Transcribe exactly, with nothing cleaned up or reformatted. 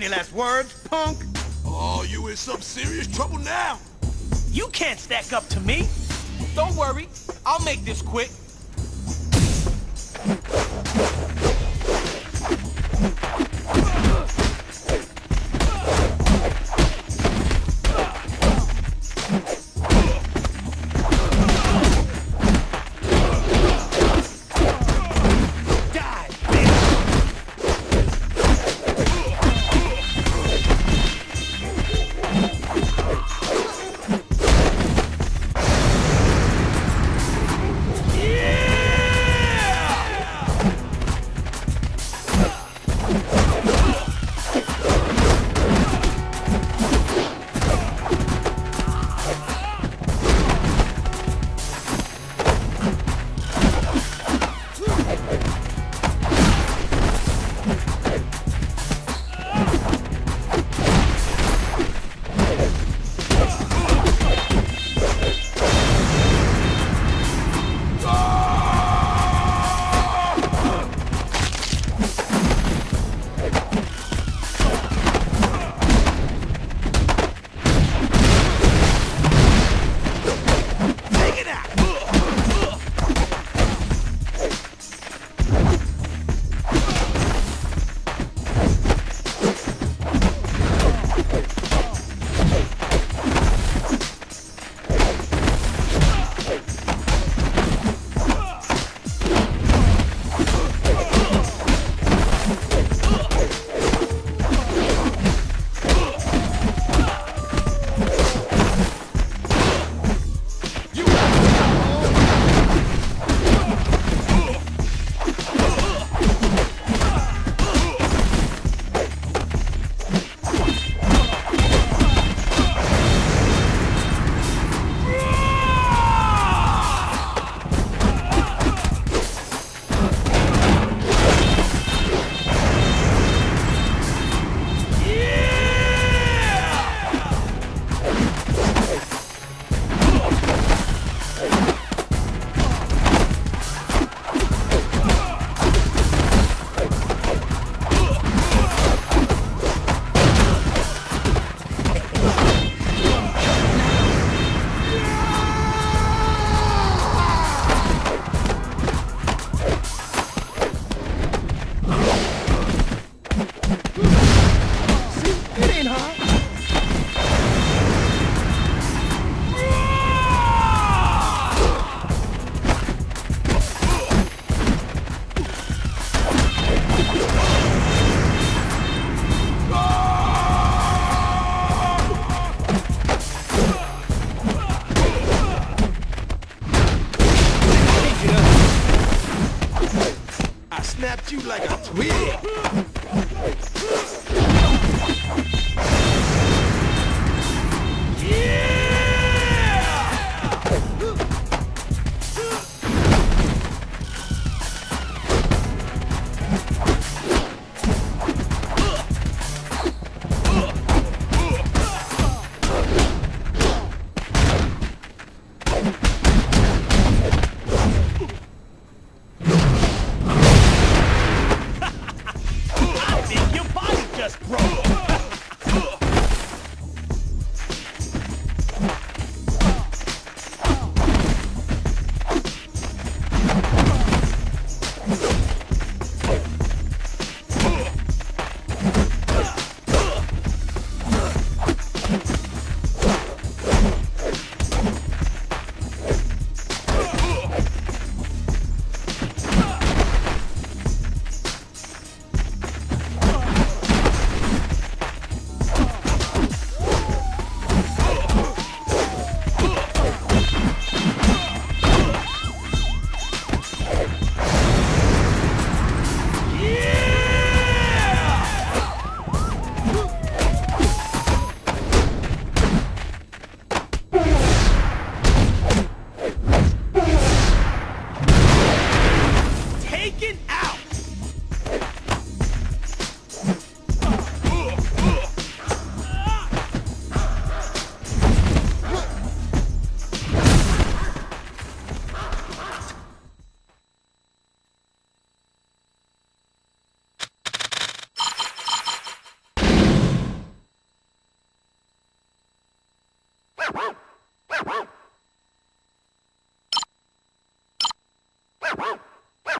Any last words, punk? Oh, you in some serious trouble now. You can't stack up to me. Don't worry, I'll make this quick. You like a twig. Just broke.